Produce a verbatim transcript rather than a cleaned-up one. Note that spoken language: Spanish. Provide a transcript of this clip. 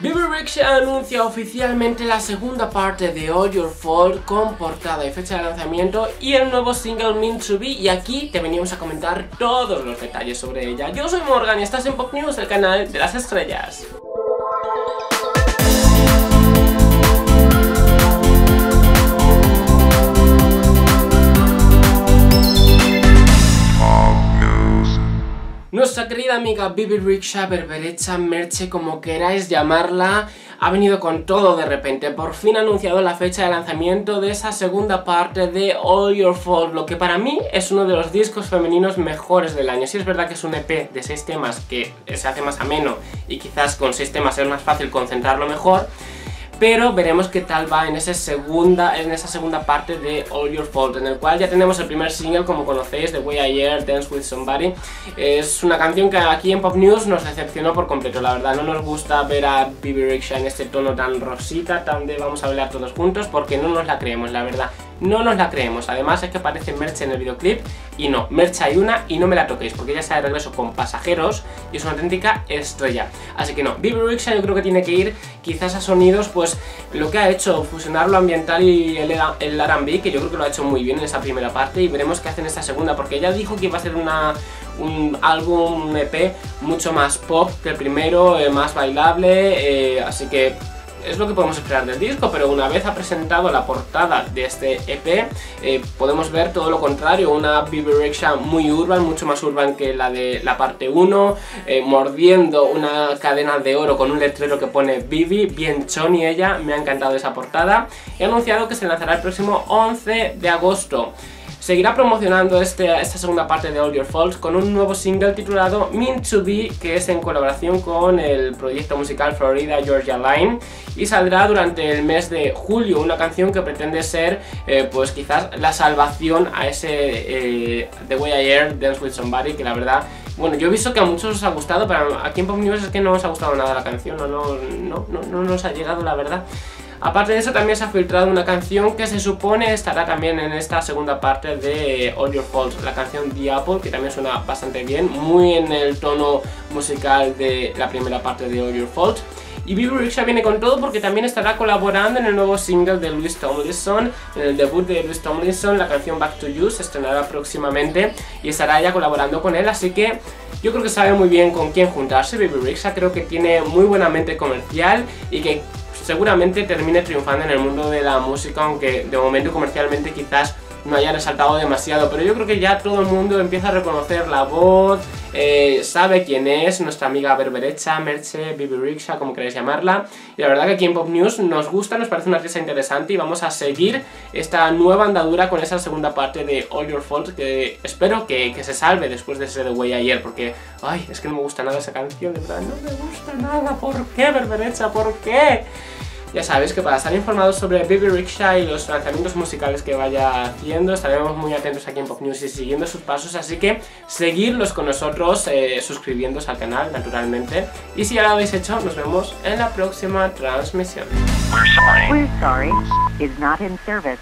Bebe Rexha anuncia oficialmente la segunda parte de All Your Fault con portada y fecha de lanzamiento y el nuevo single Meant To Be, y aquí te venimos a comentar todos los detalles sobre ella. Yo soy Morgan y estás en Pop News, el canal de las estrellas. Nuestra querida amiga Bebe Rexha, Bebe Rexha, Merche, como queráis llamarla, ha venido con todo de repente. Por fin ha anunciado la fecha de lanzamiento de esa segunda parte de All Your Fault, lo que para mí es uno de los discos femeninos mejores del año. Sí es verdad que es un E P de seis temas que se hace más ameno y quizás con seis temas es más fácil concentrarlo mejor, pero veremos qué tal va en, ese segunda, en esa segunda parte de All Your Fault, en el cual ya tenemos el primer single, como conocéis, The Way I Are, Dance with Somebody. Es una canción que aquí en Pop News nos decepcionó por completo, la verdad. No nos gusta ver a Bebe Rexha en este tono tan rosita, tan de vamos a bailar todos juntos, porque no nos la creemos, la verdad. No nos la creemos. Además es que aparece Merche en el videoclip y no, Merche hay una y no me la toquéis, porque ella está de regreso con Pasajeros y es una auténtica estrella. Así que no, Bebe Rexha yo creo que tiene que ir quizás a sonidos, pues lo que ha hecho, fusionar lo ambiental y el, el R and B, que yo creo que lo ha hecho muy bien en esa primera parte, y veremos qué hace en esta segunda, porque ella dijo que iba a ser una, un álbum, un E P mucho más pop que el primero, eh, más bailable, eh, así que es lo que podemos esperar del disco. Pero una vez ha presentado la portada de este E P, eh, podemos ver todo lo contrario, una Bebe Rexha muy urban, mucho más urban que la de la parte uno, eh, mordiendo una cadena de oro con un letrero que pone Bebe, bien choni ella, me ha encantado esa portada. He anunciado que se lanzará el próximo once de agosto. Seguirá promocionando este, esta segunda parte de All Your Fault con un nuevo single titulado Meant To Be, que es en colaboración con el proyecto musical Florida Georgia Line, y saldrá durante el mes de julio. Una canción que pretende ser, eh, pues quizás la salvación a ese eh, The Way I Are, Dance With Somebody, que la verdad, bueno, yo he visto que a muchos os ha gustado, pero aquí en Pop News es que no os ha gustado nada la canción, no, no, no, no, no nos ha llegado, la verdad. Aparte de eso, también se ha filtrado una canción que se supone estará también en esta segunda parte de All Your Fault, la canción The Apple, que también suena bastante bien, muy en el tono musical de la primera parte de All Your Fault. Y Bebe Rexha viene con todo, porque también estará colaborando en el nuevo single de Louis Tomlinson, en el debut de Louis Tomlinson, la canción Back to You, se estrenará próximamente y estará ella colaborando con él, así que yo creo que sabe muy bien con quién juntarse. Bebe Rexha creo que tiene muy buena mente comercial y que seguramente termine triunfando en el mundo de la música, aunque de momento comercialmente quizás no haya resaltado demasiado, pero yo creo que ya todo el mundo empieza a reconocer la voz, eh, sabe quién es nuestra amiga Bebe Rexha, Merche, Bebe Rexha, como queráis llamarla, y la verdad que aquí en Pop News nos gusta, nos parece una pieza interesante, y vamos a seguir esta nueva andadura con esa segunda parte de All Your Fault, que espero que, que se salve después de ese The Way I Are, porque, ay, es que no me gusta nada esa canción, de verdad, no me gusta nada. ¿Por qué, Bebe Rexha? ¿Por qué? Ya sabéis que para estar informados sobre Bebe Rexha y los lanzamientos musicales que vaya haciendo, estaremos muy atentos aquí en Pop News y siguiendo sus pasos, así que seguidlos con nosotros, eh, suscribiéndoos al canal naturalmente, y si ya lo habéis hecho, nos vemos en la próxima transmisión. We're sorry. We're sorry. It's not in service.